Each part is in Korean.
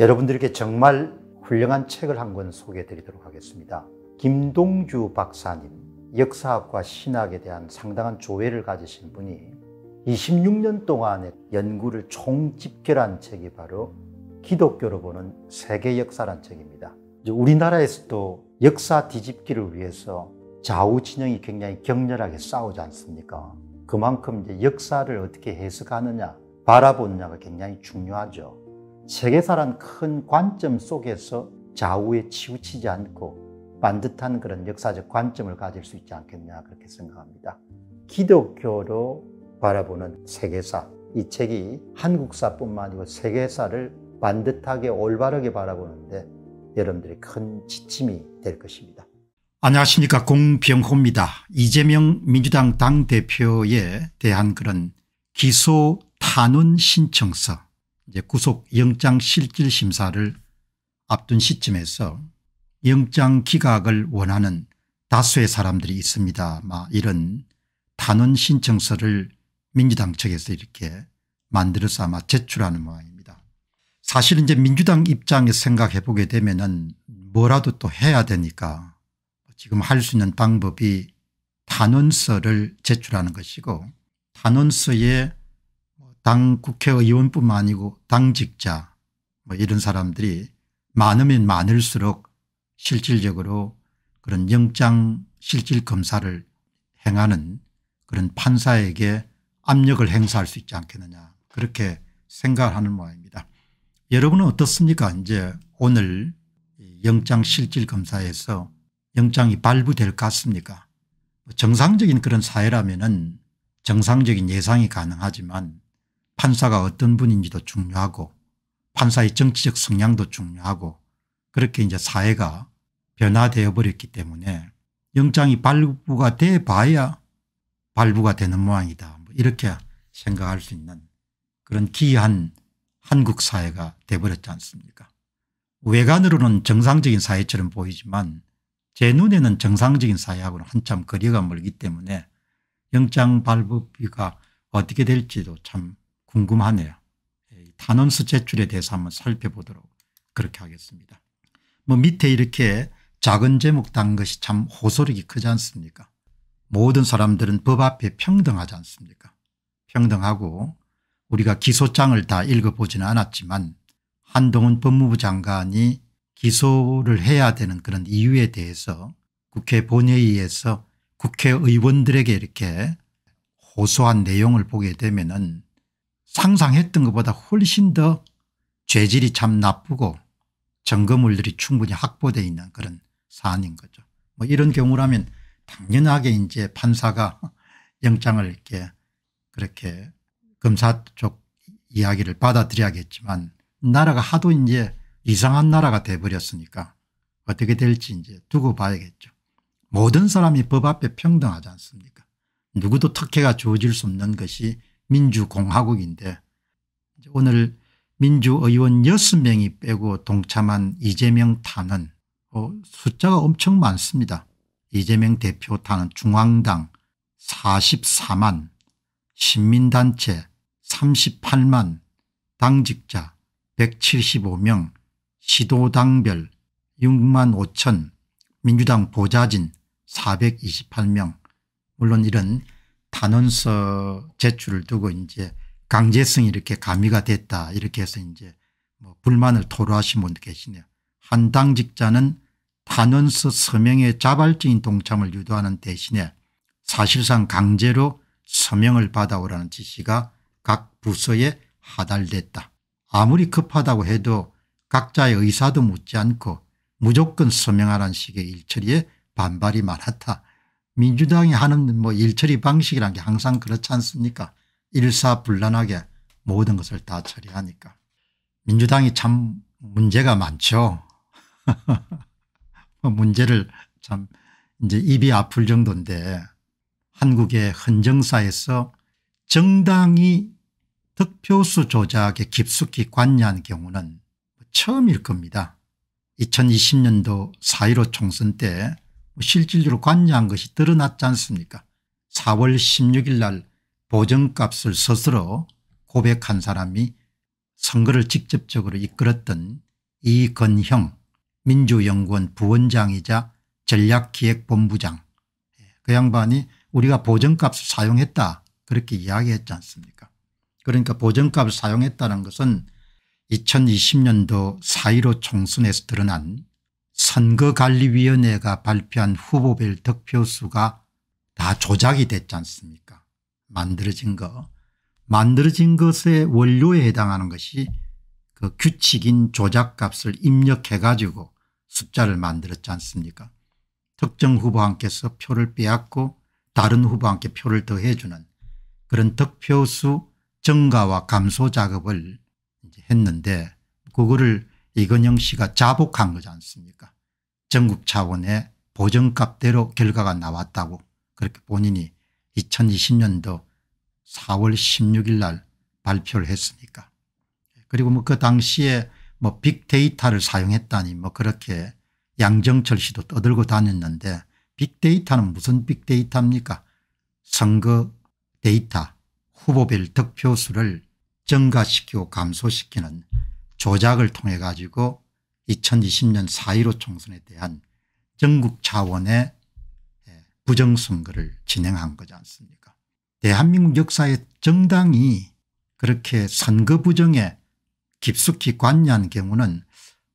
여러분들에게 정말 훌륭한 책을 한 권 소개해 드리도록 하겠습니다. 김동주 박사님, 역사학과 신학에 대한 상당한 조예를 가지신 분이 26년 동안의 연구를 총집결한 책이 바로 기독교로 보는 세계 역사란 책입니다. 우리나라에서도 역사 뒤집기를 위해서 좌우 진영이 굉장히 격렬하게 싸우지 않습니까? 그만큼 이제 역사를 어떻게 해석하느냐, 바라보느냐가 굉장히 중요하죠. 세계사란 큰 관점 속에서 좌우에 치우치지 않고 반듯한 그런 역사적 관점을 가질 수 있지 않겠냐, 그렇게 생각합니다. 기독교로 바라보는 세계사, 이 책이 한국사뿐만 아니고 세계사를 반듯하게 올바르게 바라보는데 여러분들이 큰 지침이 될 것입니다. 안녕하십니까, 공병호입니다. 이재명 민주당 당대표에 대한 그런 기소 탄원 신청서, 이제 구속영장 실질심사를 앞둔 시점에서 영장 기각을 원하는 다수의 사람들이 있습니다. 이런 탄원 신청서를 민주당 측에서 이렇게 만들어서 아마 제출하는 모양입니다. 사실 이제 민주당 입장에서 생각해 보게 되면은 뭐라도 또 해야 되니까 지금 할 수 있는 방법이 탄원서를 제출하는 것이고, 탄원서에 당 국회의원뿐만 아니고 당직자 이런 사람들이 많으면 많을수록 실질적으로 그런 영장 실질 검사를 행하는 그런 판사에게 압력을 행사할 수 있지 않겠느냐, 그렇게 생각을 하는 모양입니다. 여러분은 어떻습니까? 이제 오늘 영장 실질 검사에서 영장이 발부될 것 같습니까? 정상적인 그런 사회라면은 정상적인 예상이 가능하지만 판사가 어떤 분인지도 중요하고 판사의 정치적 성향도 중요하고 그렇게 이제 사회가 변화되어 버렸기 때문에 영장이 발부가 돼 봐야 발부가 되는 모양이다, 이렇게 생각할 수 있는 그런 기이한 한국 사회가 돼버렸지 않습니까? 외관으로는 정상적인 사회처럼 보이지만 제 눈에는 정상적인 사회하고는 한참 거리가 멀기 때문에 영장 발부비가 어떻게 될지도 참 궁금하네요. 탄원서 제출에 대해서 한번 살펴보도록 그렇게 하겠습니다. 밑에 이렇게 작은 제목 단 것이 참 호소력이 크지 않습니까? 모든 사람들은 법 앞에 평등하지 않습니까? 평등하고 우리가 기소장을 다 읽어보지는 않았지만 한동훈 법무부 장관이 기소를 해야 되는 그런 이유에 대해서 국회 본회의에서 국회의원들에게 이렇게 호소한 내용을 보게 되면은 상상했던 것보다 훨씬 더 죄질이 참 나쁘고 증거물들이 충분히 확보되어 있는 그런 사안인 거죠. 이런 경우라면 당연하게 이제 판사가 영장을 이렇게 그렇게 검사 쪽 이야기를 받아들여야겠지만 나라가 하도 이제 이상한 나라가 돼버렸으니까 어떻게 될지 이제 두고 봐야겠죠. 모든 사람이 법 앞에 평등하지 않습니까? 누구도 특혜가 주어질 수 없는 것이 민주공화국인데 오늘 민주의원 6명이 빼고 동참한 이재명 탄원, 숫자가 엄청 많습니다. 이재명 대표 탄원, 중앙당 44만, 시민단체 38만, 당직자 175명, 시도당별 6만 5천, 민주당 보좌진 428명. 물론 이런 탄원서 제출을 두고 이제 강제성이 이렇게 가미가 됐다, 이렇게 해서 이제 불만을 토로하신 분도 계시네요. 한 당직자는 탄원서 서명에 자발적인 동참을 유도하는 대신에 사실상 강제로 서명을 받아오라는 지시가 각 부서에 하달됐다. 아무리 급하다고 해도 각자의 의사도 묻지 않고 무조건 서명하라는 식의 일처리에 반발이 많았다. 민주당이 하는 일처리 방식이란 게 항상 그렇지 않습니까? 일사불란하게 모든 것을 다 처리하니까. 민주당이 참 문제가 많죠. 문제를 참 이제 입이 아플 정도인데, 한국의 헌정사에서 정당이 득표수 조작에 깊숙이 관여한 경우는 처음일 겁니다. 2020년도 4.15 총선 때 실질적으로 관여한 것이 드러났지 않습니까? 4월 16일 날 보정값을 스스로 고백한 사람이 선거를 직접적으로 이끌었던 이근형 민주연구원 부원장이자 전략기획본부장, 그 양반이 우리가 보정값을 사용했다 그렇게 이야기했지 않습니까. 그러니까 보정값을 사용했다는 것은 2020년도 4.15 총선에서 드러난 선거관리위원회가 발표한 후보별 득표수가 다 조작이 됐지 않습니까. 만들어진 것의 원료에 해당하는 것이 그 규칙인 조작값을 입력해 가지고 숫자를 만들었지 않습니까. 특정 후보한께서 표를 빼앗고 다른 후보한테 표를 더해주는 그런 득표수 증가와 감소 작업을 이제 했는데, 그거를 이근형 씨가 자복한 거지 않습니까. 전국 차원의 보정값대로 결과가 나왔다고 그렇게 본인이 2020년도 4월 16일 날 발표를 했으니까. 그리고 뭐 그 당시에 뭐 빅데이터를 사용했다니 뭐 그렇게 양정철 씨도 떠들고 다녔는데, 빅데이터는 무슨 빅데이터입니까. 선거 데이터 후보별 득표수를 증가시키고 감소시키는 조작을 통해 가지고 2020년 4.15 총선에 대한 전국 차원의 부정선거를 진행한 거지 않습니까. 대한민국 역사에 정당이 그렇게 선거 부정에 깊숙이 관여한 경우는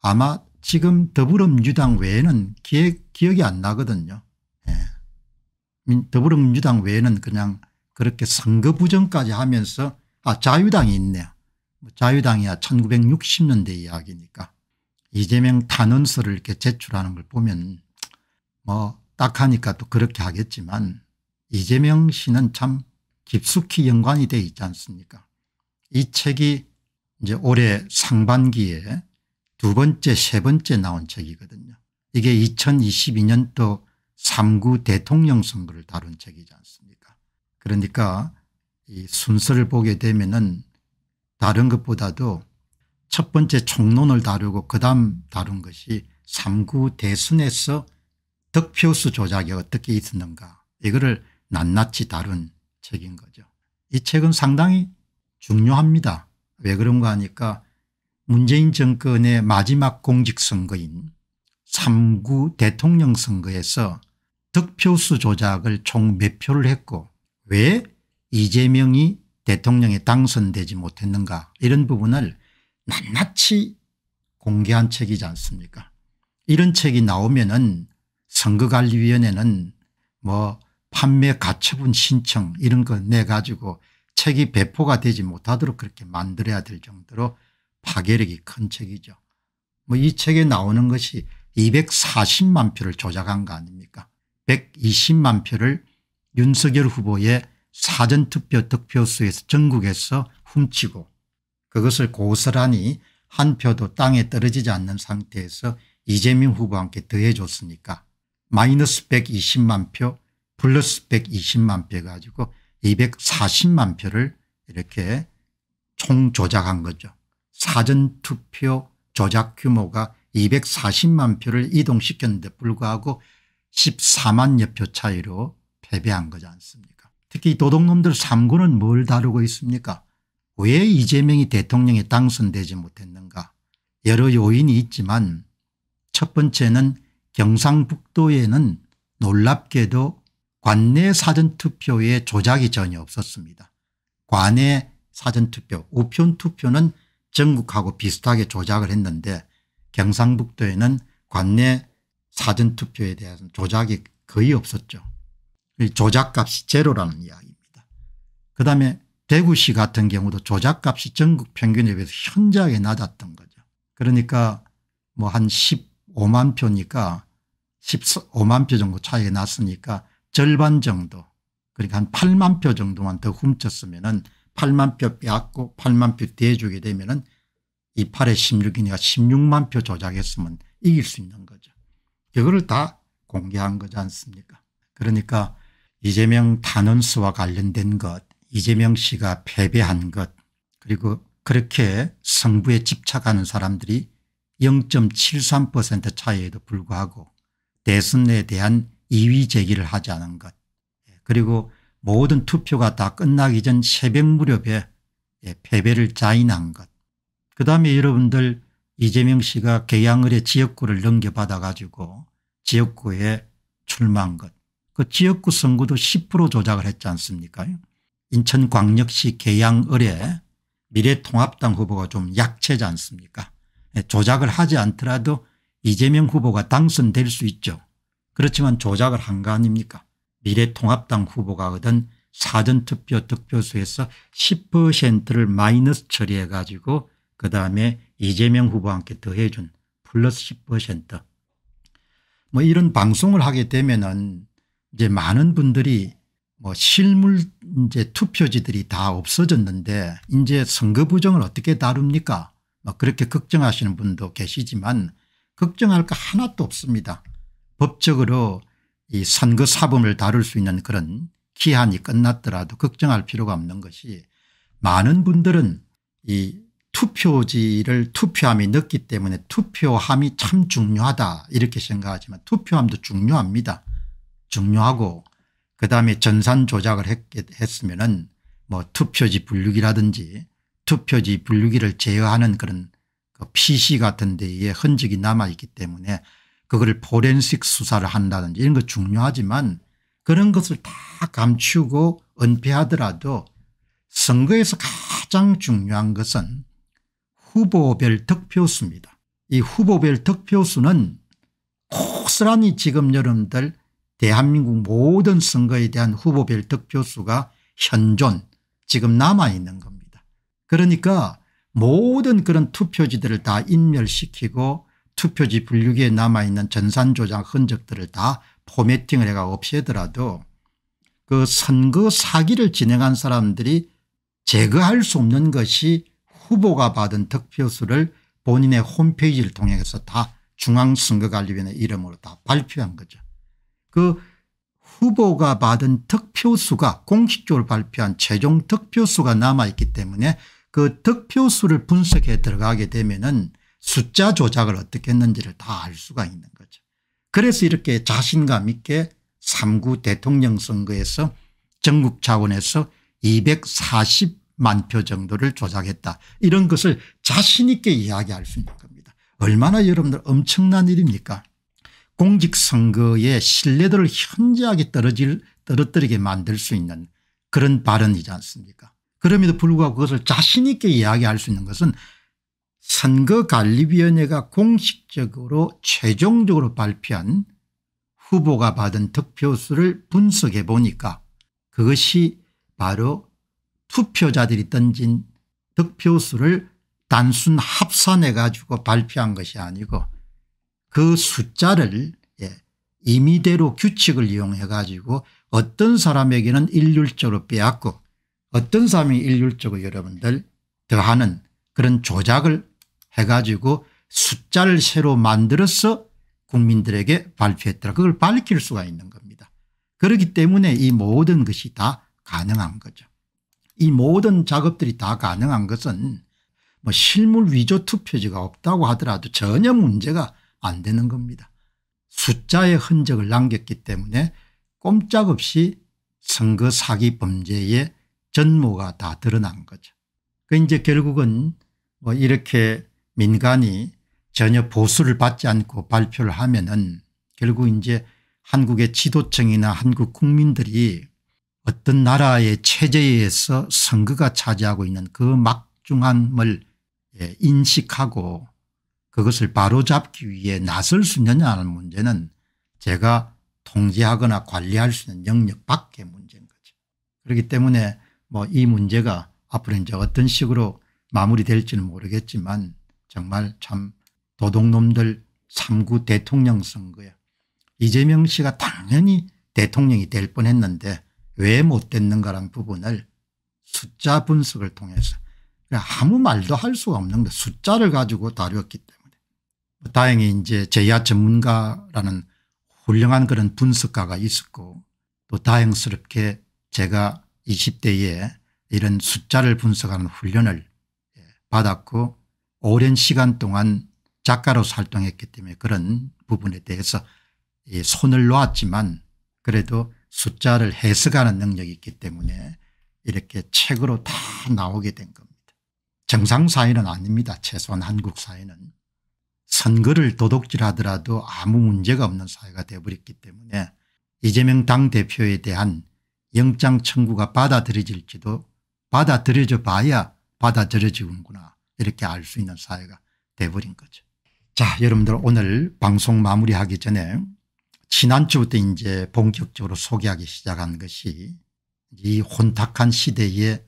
아마 지금 더불어민주당 외에는 기억이 안 나거든요. 예. 더불어민주당 외에는 그냥 그렇게 선거 부정까지 하면서, 아, 자유당이 있네요. 자유당이야 1960년대 이야기니까 이재명 탄원서를 이렇게 제출하는 걸 보면 뭐 딱 하니까 또 그렇게 하겠지만, 이재명 씨는 참 깊숙이 연관이 돼 있지 않습니까. 이 책이 이제 올해 상반기에 두 번째 세 번째 나온 책이거든요. 이게 2022년도 3구 대통령 선거를 다룬 책이지 않습니까. 그러니까 이 순서를 보게 되면은 다른 것보다도 첫 번째 총론을 다루고 그다음 다룬 것이 3구 대선에서 득표수 조작이 어떻게 있었는가, 이거를 낱낱이 다룬 책인 거죠. 이 책은 상당히 중요합니다. 왜 그런가 하니까 문재인 정권의 마지막 공직선거인 3구 대통령 선거에서 득표수 조작을 총 몇 표를 했고 왜 이재명이 대통령에 당선되지 못했는가, 이런 부분을 낱낱이 공개한 책이지 않습니까. 이런 책이 나오면은 선거관리위원회는 뭐 판매 가처분 신청 이런 거 내가지고 책이 배포가 되지 못하도록 그렇게 만들어야 될 정도로 파괴력이 큰 책이죠. 뭐 이 책에 나오는 것이 240만 표를 조작한 거 아닙니까. 120만 표를 윤석열 후보의 사전투표 득표수에서 전국에서 훔치고 그것을 고스란히 한 표도 땅에 떨어지지 않는 상태에서 이재명 후보와 함께 더해줬으니까 마이너스 120만 표 플러스 120만 표 가지고 240만 표를 이렇게 총 조작한 거죠. 사전투표 조작 규모가 240만 표를 이동시켰는데 불구하고 14만여 표 차이로 패배한 거지 않습니까. 특히 도둑놈들 3구는 뭘 다루고 있습니까. 왜 이재명이 대통령에 당선되지 못했는가, 여러 요인이 있지만 첫 번째는 경상북도에는 놀랍게도 관내 사전투표에 조작이 전혀 없었습니다. 관내 사전투표 우편투표는 전국하고 비슷하게 조작을 했는데 경상북도에는 관내 사전투표에 대한 조작이 거의 없었죠. 조작값이 제로라는 이야기입니다. 그다음에 대구시 같은 경우도 조작값이 전국 평균에 비해서 현저하게 낮았던 거죠. 그러니까 뭐 한 15만 표니까 15만 표 정도 차이가 났으니까 절반 정도, 그러니까 한 8만 표 정도만 더 훔쳤으면은 8만 표 빼앗고 8만 표 대주게 되면은 28에 16이니까 16만 표 조작했으면 이길 수 있는 거죠. 이거를 다 공개한 거지 않습니까. 그러니까 이재명 탄원서와 관련된 것, 이재명 씨가 패배한 것, 그리고 그렇게 승부에 집착하는 사람들이 0.73% 차이에도 불구하고 대선에 대한 이의 제기를 하지 않은 것, 그리고 모든 투표가 다 끝나기 전 새벽 무렵에 패배를 자인한 것, 그다음에 여러분들 이재명 씨가 계양을의 지역구를 넘겨받아 가지고 지역구에 출마한 것. 그 지역구 선거도 10% 조작을 했지 않습니까? 인천광역시 계양을에 미래통합당 후보가 좀 약체지 않습니까? 조작을 하지 않더라도 이재명 후보가 당선될 수 있죠. 그렇지만 조작을 한 거 아닙니까? 미래통합당 후보가 얻은 사전투표 득표수에서 10%를 마이너스 처리해 가지고 그다음에 이재명 후보와 함께 더해준 플러스 10%. 뭐 이런 방송을 하게 되면은 이제 많은 분들이 뭐 실물 이제 투표지들이 다 없어졌는데 이제 선거 부정을 어떻게 다룹니까? 뭐 그렇게 걱정하시는 분도 계시지만 걱정할 거 하나도 없습니다. 법적으로 이 선거 사범을 다룰 수 있는 그런 기한이 끝났더라도 걱정할 필요가 없는 것이, 많은 분들은 이 투표지를 투표함이 넣기 때문에 투표함이 참 중요하다 이렇게 생각하지만 투표함도 중요합니다. 중요하고 그다음에 전산 조작을 했으면은 뭐 투표지 분류기라든지 투표지 분류기를 제어하는 그런 그 PC 같은 데에 흔적이 남아있기 때문에 그거를 포렌식 수사를 한다든지 이런 거 중요하지만 그런 것을 다 감추고 은폐하더라도 선거에서 가장 중요한 것은 후보별 득표수입니다. 이 후보별 득표수는 고스란히 지금 여러분들 대한민국 모든 선거에 대한 후보별 득표수가 현존 지금 남아있는 겁니다. 그러니까 모든 그런 투표지들을 다 인멸시키고 투표지 분류기에 남아있는 전산 조작 흔적들을 다 포매팅을 해가 없애더라도 그 선거 사기를 진행한 사람들이 제거할 수 없는 것이 후보가 받은 득표수를 본인의 홈페이지를 통해서 다 중앙선거관리위원회 이름으로 다 발표한 거죠. 그 후보가 받은 득표수가 공식적으로 발표한 최종 득표수가 남아있기 때문에 그 득표수를 분석해 들어가게 되면은 숫자 조작을 어떻게 했는지를 다 알 수가 있는 거죠. 그래서 이렇게 자신감 있게 3구 대통령 선거에서 전국 차원에서 240만 표 정도를 조작했다. 이런 것을 자신 있게 이야기할 수 있는 겁니다. 얼마나 여러분들 엄청난 일입니까? 공직선거의 신뢰도를 현저하게 떨어뜨리게 만들 수 있는 그런 발언이지 않습니까? 그럼에도 불구하고 그것을 자신 있게 이야기할 수 있는 것은 선거관리위원회가 공식적으로 최종적으로 발표한 후보가 받은 득표수를 분석해 보니까 그것이 바로 투표자들이 던진 득표수를 단순 합산해 가지고 발표한 것이 아니고 그 숫자를 임의대로 규칙을 이용해 가지고 어떤 사람에게는 일률적으로 빼앗고 어떤 사람이 일률적으로 여러분들 더하는 그런 조작을 해가지고 숫자를 새로 만들어서 국민들에게 발표했더라. 그걸 밝힐 수가 있는 겁니다. 그렇기 때문에 이 모든 것이 다 가능한 거죠. 이 모든 작업들이 다 가능한 것은 뭐 실물 위조 투표지가 없다고 하더라도 전혀 문제가 안 되는 겁니다. 숫자의 흔적을 남겼기 때문에 꼼짝없이 선거 사기 범죄의 전모가 다 드러난 거죠. 그 이제 결국은 뭐 이렇게 민간이 전혀 보수를 받지 않고 발표를 하면은 결국 이제 한국의 지도층이나 한국 국민들이 어떤 나라의 체제에 의해서 선거가 차지하고 있는 그 막중함을 인식하고 그것을 바로잡기 위해 나설 수 있느냐 하는 문제는 제가 통제하거나 관리할 수 있는 영역 밖의 문제인 거죠. 그렇기 때문에 뭐 이 문제가 앞으로 이제 어떤 식으로 마무리될지는 모르겠지만 정말 참 도둑놈들 3구 대통령 선거에 이재명 씨가 당연히 대통령이 될 뻔했는데 왜 못 됐는가라는 부분을 숫자 분석을 통해서 아무 말도 할 수가 없는 데 숫자를 가지고 다루었기 때문에 다행히 이제 제야 전문가라는 훌륭한 그런 분석가가 있었고 또 다행스럽게 제가 20대에 이런 숫자를 분석하는 훈련을 받았고 오랜 시간 동안 작가로서 활동했기 때문에 그런 부분에 대해서 손을 놓았지만 그래도 숫자를 해석하는 능력이 있기 때문에 이렇게 책으로 다 나오게 된 겁니다. 정상사회는 아닙니다. 최소한 한국 사회는. 선거를 도둑질하더라도 아무 문제가 없는 사회가 되어버렸기 때문에 이재명 당대표에 대한 영장 청구가 받아들여질지도 받아들여져 봐야 받아들여지는구나 이렇게 알 수 있는 사회가 되어버린 거죠. 자, 여러분들 오늘 방송 마무리하기 전에 지난주부터 이제 본격적으로 소개하기 시작한 것이 이 혼탁한 시대의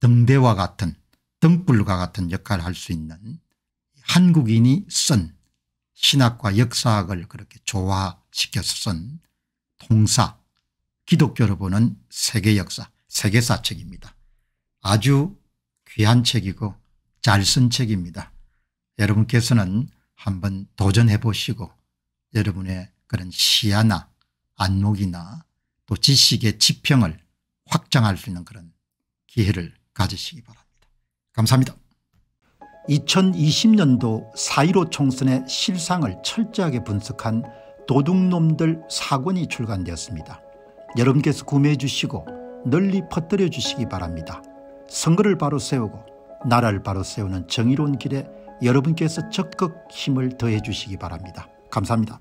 등대와 같은 등불과 같은 역할을 할 수 있는 한국인이 쓴 신학과 역사학을 그렇게 조화시켜서 쓴 통사 기독교로 보는 세계 역사 세계사 책입니다. 아주 귀한 책이고 잘 쓴 책입니다. 여러분께서는 한번 도전해 보시고 여러분의 그런 시야나 안목이나 또 지식의 지평을 확장할 수 있는 그런 기회를 가지시기 바랍니다. 감사합니다. 2020년도 4.15 총선의 실상을 철저하게 분석한 도둑놈들 4권이 출간되었습니다. 여러분께서 구매해 주시고 널리 퍼뜨려 주시기 바랍니다. 선거를 바로 세우고 나라를 바로 세우는 정의로운 길에 여러분께서 적극 힘을 더해 주시기 바랍니다. 감사합니다.